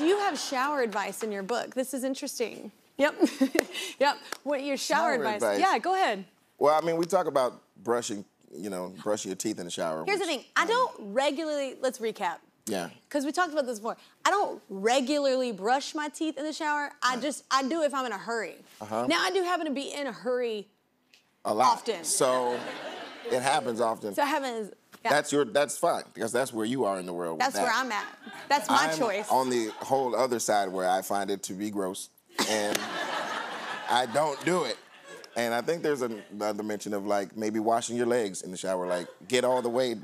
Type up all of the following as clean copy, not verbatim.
You have shower advice in your book. This is interesting. Yep. Yep. What your shower advice? Yeah, go ahead. Well, I mean, we talk about brushing, you know, brushing your teeth in the shower. Here's the thing. I don't regularly, let's recap. Yeah. Because we talked about this before. I don't regularly brush my teeth in the shower. I do if I'm in a hurry. Now, I do happen to be in a hurry a lot. Often. So it happens often. So it happens. Yeah. That's fine, because that's where you are in the world. That's where I'm at. That's my choice. On the whole other side where I find it to be gross, and I don't do it. And I think there's another mention of, like, maybe washing your legs in the shower. Like, get all the way,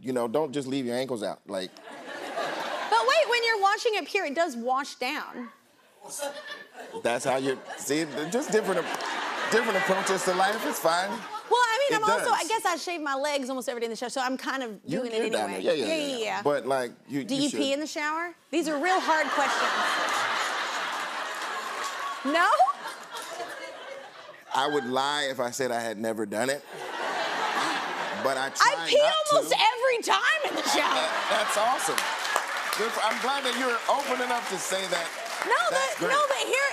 you know, don't just leave your ankles out, like. But wait, when you're washing up here, it does wash down. That's how you, see, just different approaches to life, it's fine. Well, I mean, I guess I shave my legs almost every day in the shower, so I'm kind of doing it anyway. Yeah. But, like, Do you pee in the shower? These are real hard questions. No? I would lie if I said I had never done it. But I try not to. I pee almost every time in the shower. That's awesome. I'm glad that you're open enough to say that. No, but here,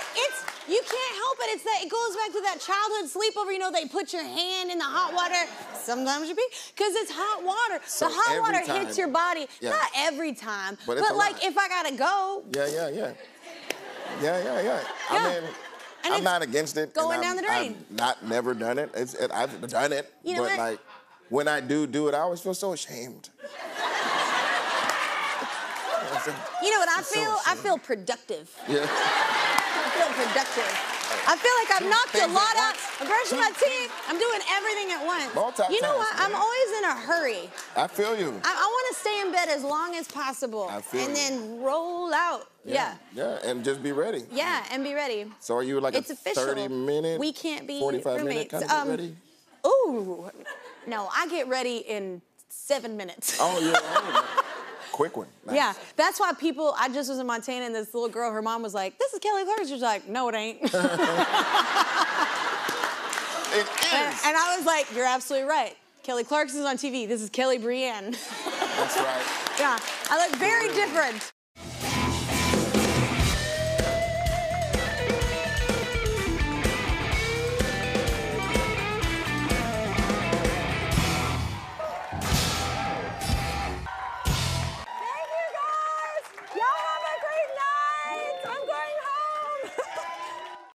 you can't help it. It's that it goes back to that childhood sleepover. You know, they put your hand in the hot water. Sometimes you pee because it's hot water. So the hot water hits your body. Yeah. Not every time, but like if I gotta go. Yeah. I mean, and I'm not against it. Going down the drain. I've never done it. I've done it, you know, but like when I do it, I always feel so ashamed. You know what I feel? I feel productive. Yeah. I feel like I've knocked a lot out. I'm brushing my teeth. I'm doing everything at once. You know what? I'm always in a hurry. I feel you. I want to stay in bed as long as possible. I feel you. Then roll out. Yeah, and just be ready. Yeah, and be ready. So are you like a 30-minute? We can't be 45-minute kind of ready? Ooh. No, I get ready in 7 minutes. Oh, yeah. Quick one. Nice. Yeah, that's why people, I just was in Montana and this little girl, her mom was like, "This is Kelly Clarkson." She was like, "No, it ain't." It is. And I was like, "You're absolutely right. Kelly Clarkson's on TV. This is Kelly Brienne." That's right. Yeah, I look very different.